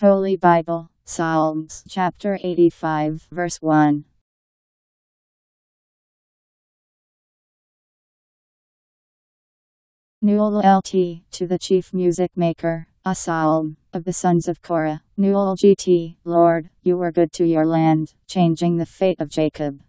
Holy Bible, Psalms chapter 85, verse 1. Newell LT, to the chief music maker, a psalm of the sons of Korah. Newell GT, Lord, you were good to your land, changing the fate of Jacob.